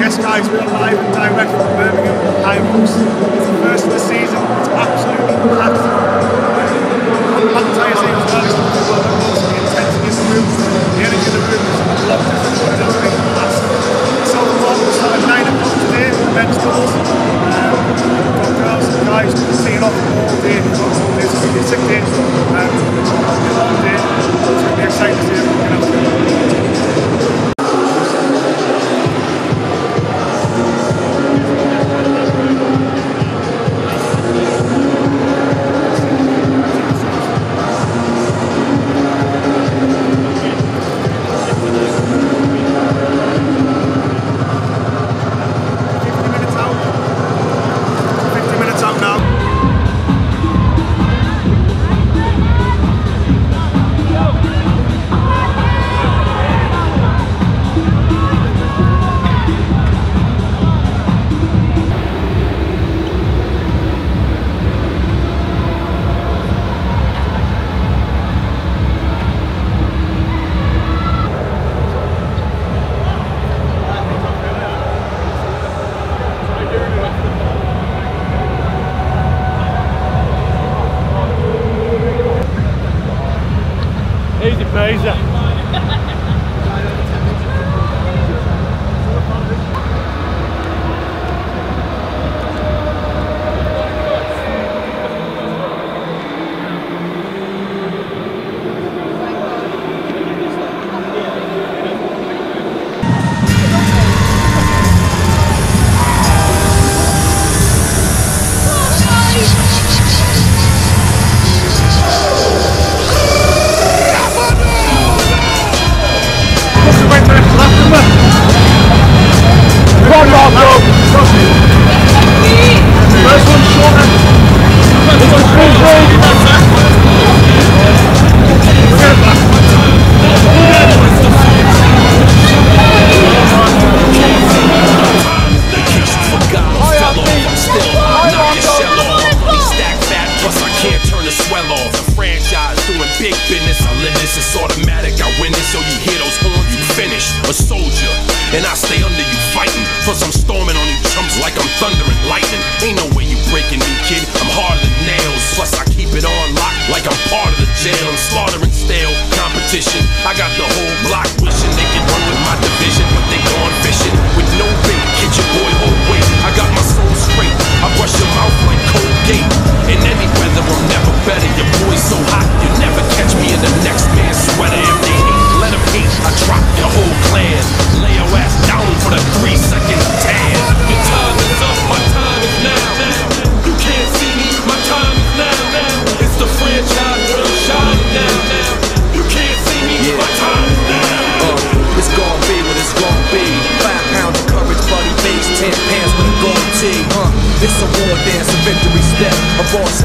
Yes guys, we're live and direct from Birmingham, Hyrox. It's the first of the season, it's absolutely packed. The entire thing is nice, the intensity is smooth, the energy of the room is a lot different than it has been in the past. So the morning will start at 9 o'clock today for the men's doubles. We've got girls and guys seeing off all day, we've got all day, so we've got 6 days. It's all day, so it's going to be exciting to see everyone else. Easy peasy. Big business, I live this, it's automatic, I win this. So you hear those horns, you finish, a soldier. And I stay under you fighting, plus I'm storming on you chumps like I'm thunder and lightning. Ain't no way you breaking me, kid, I'm harder than nails. Plus I keep it on lock like I'm part of the jail. I'm slaughtering stale competition, I got the whole block wishing they could run with my division, but they gone fishing with no bait, get your boy away. I got my soul straight, I brush your mouth like Colgate. In any weather I'm never better, your boy's so hot you never catch me in the next man's sweater. If they hate, let them hate, I drop your whole clan. Lay your ass down for the 3-second tan. Your time is up, my time is now. You can't see me, my time is now. It's the franchise, real shine now. You can't see me, my time is now. It's gonna be what it's gonna be. 5 pounds of courage, buddy, face, 10 pants with a gold tee. It's a war dance, a victory step, a boss.